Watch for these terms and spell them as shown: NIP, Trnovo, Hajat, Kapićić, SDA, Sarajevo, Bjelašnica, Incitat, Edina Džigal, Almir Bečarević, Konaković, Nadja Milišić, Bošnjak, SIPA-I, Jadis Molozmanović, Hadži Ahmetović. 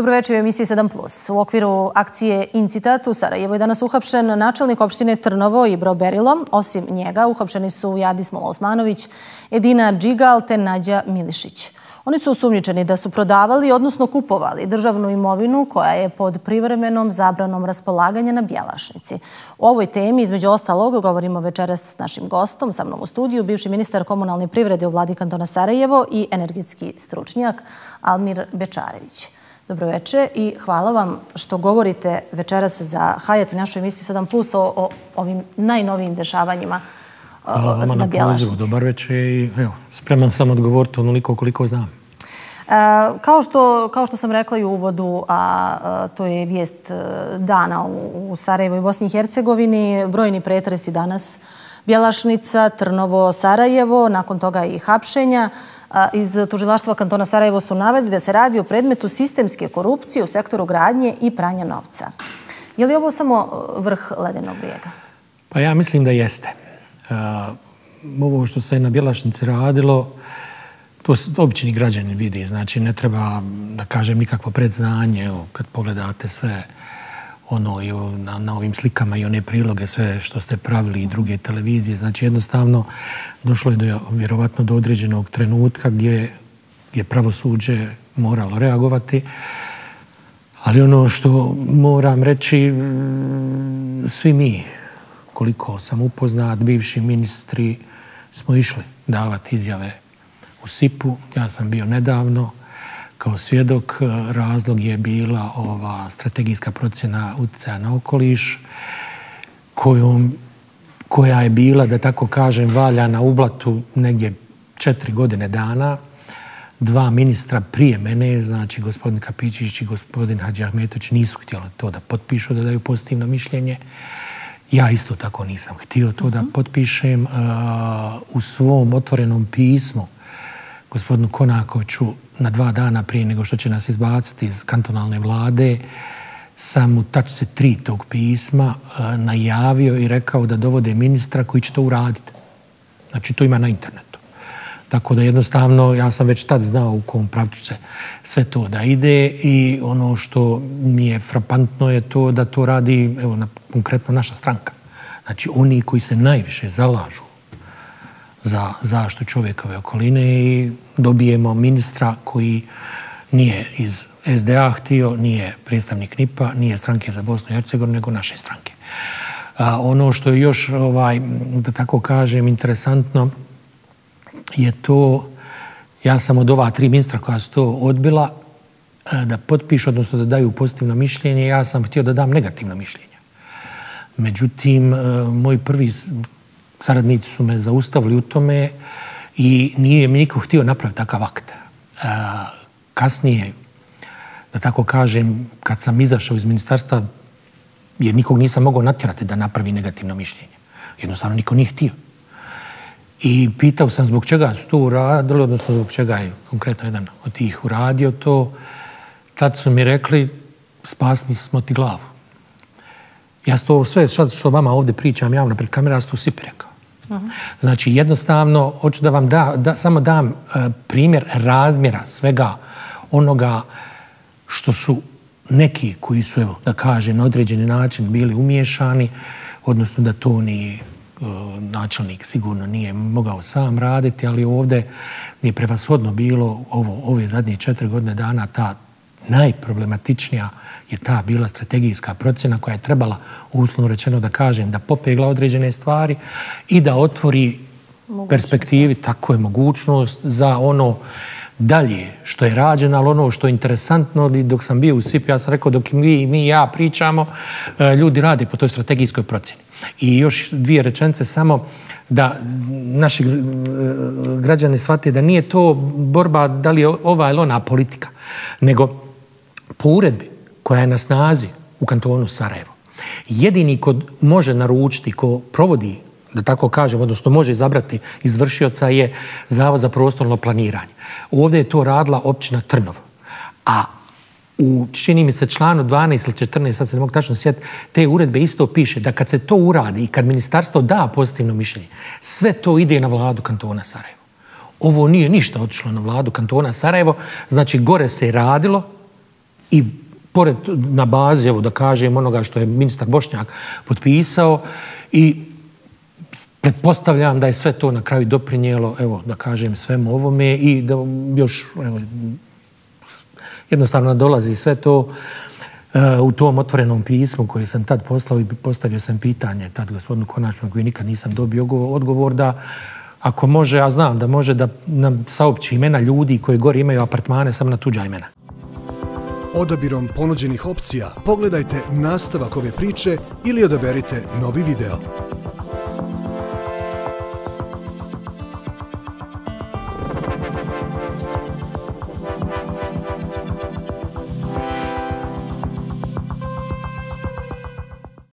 Dobroveče u emisiji 7+. U okviru akcije Incitat u Sarajevu je danas uhapšen načelnik opštine Trnovo i Broberilo. Osim njega uhapšeni su Jadis Molozmanović, Edina Džigal te Nadja Milišić. Oni su osumnjičeni da su prodavali, odnosno kupovali državnu imovinu koja je pod privremenom zabranom raspolaganja na Bjelašnici. O ovoj temi, između ostalog, govorimo večeras s našim gostom, sa mnom u studiju, bivši ministar komunalne privrede u vladi kantona Sarajevo i energetski stručnjak Almir Bečarević. Dobroveče i hvala vam što govorite večeras za Hajat i našu emisiju 7+, o ovim najnovijim dešavanjima. Hvala vama na pozivu. Dobar večer i spreman sam odgovoriti onoliko koliko znam. Kao što sam rekla i u uvodu, a to je vijest dana u Sarajevu i Bosni i Hercegovini, brojni pretresi danas, Bjelašnica, Trnovo, Sarajevo, nakon toga i hapšenja. Iz tužilaštva kantona Sarajevo su naveli da se radi o predmetu sistemske korupcije u sektoru gradnje i pranja novca. Je li ovo samo vrh ledenog brijega? Pa ja mislim da jeste. Ovo što se na Bjelašnici radilo, to obični građani vidi. Znači, ne treba da kažem nikakvo predznanje. Kad pogledate sve ono i na ovim slikama i one priloge, sve što ste pravili i druge televizije, znači jednostavno došlo je vjerovatno do određenog trenutka gdje je pravosuđe moralo reagovati. Ali ono što moram reći, svi mi, koliko sam upoznat, bivši ministri, smo išli davati izjave u SIP-u. Ja sam bio nedavno kao svjedok. Razlog je bila ova strategijska procjena utjecaja na okoliš, koja je bila, da tako kažem, valja na ublatu negdje 4 godine dana. 2 ministra prije mene, znači gospodin Kapićić i gospodin Hadži Ahmetović, nisu htjeli to da potpišu, da daju pozitivno mišljenje. Ja isto tako nisam htio to da potpišem. U svom otvorenom pismu gospodinu Konakoviću na 2 dana prije nego što će nas izbaciti iz kantonalne vlade, sam u tačci 3 tog pisma najavio i rekao da dovode ministra koji će to uraditi. Znači, to ima na internetu. Tako da jednostavno, ja sam već tad znao u kom pravcu će sve to da ide i ono što mi je frapantno je to da to radi, evo, konkretno naša stranka. Znači, oni koji se najviše zalažu za zaštitu čovjekove okoline i dobijemo ministra koji nije iz SDA htio, nije predstavnik NIP-a, nije stranke za Bosnu i Hercegovinu, nego naše stranke. Ono što je još, da tako kažem, interesantno je to, ja sam od ova 3 ministra koja su to odbila da potpišu, odnosno da daju pozitivno mišljenje, ja sam htio da dam negativno mišljenje. Međutim, moji prvi saradnici su me zaustavili u tome i nije mi niko htio napraviti takav akt. Kasnije, da tako kažem, kad sam izašao iz ministarstva, jer nikog nisam mogao natjerati da napravi negativno mišljenje. Jednostavno, niko nije htio. I pitao sam zbog čega su to uradili, odnosno zbog čega je konkretno jedan od tih uradio to. Tad su mi rekli, spasili smo ti glavu. Ja to sve što vama ovdje pričam javno pred kamerama, to SIPA rekao. Znači, jednostavno, hoću da vam samo dam primjer razmjera svega onoga što su neki koji su, evo, da kažem, na određeni način bili umiješani, odnosno da to nije načelnik sigurno nije mogao sam raditi, ali ovdje je prevashodno bilo ove zadnje 4 godine dana ta najproblematičnija je ta bila strategijska procjena koja je trebala, uslovno rečeno da kažem, da popegla određene stvari i da otvori perspektivi, tako je, mogućnost za ono dalje što je rađeno, ali ono što je interesantno, dok sam bio u SIP-u, ja sam rekao dok mi i ja pričamo, ljudi rade po toj strategijskoj procjeni. I još 2 rečenice samo da naši građani shvate da nije to borba da li je ova ili ona politika, nego po uredbi koja je na snazi u kantonu Sarajevo, jedini ko može naručiti, ko provodi, da tako kažem, odnosno može izabrati izvršioca je Zavod za prostorno planiranje. Ovdje je to radila općina Trnovo, a u, čini mi se, članu 12 ili 14, sad se ne mogu tačno sjetiti, te uredbe isto piše da kad se to uradi i kad ministarstvo da pozitivno mišljenje, sve to ide na vladu kantona Sarajevo. Ovo nije ništa otišlo na vladu kantona Sarajevo, znači gore se je radilo, i pored na bazi, evo da kažem, onoga što je ministar Bošnjak potpisao i pretpostavljam da je sve to na kraju doprinijelo, evo da kažem, svemu ovome i da još, evo, jednostavno nadolazi sve to u tom otvorenom pismu koje sam tad poslao i postavio sam pitanje tad gospodinu Konačnom koji nikad nisam dobio odgovor da ako može, ja znam da može da nam saopći imena ljudi koji gore imaju apartmane samo na tuđa imena. Odabirom ponuđenih opcija pogledajte nastavak ove priče ili odaberite novi video.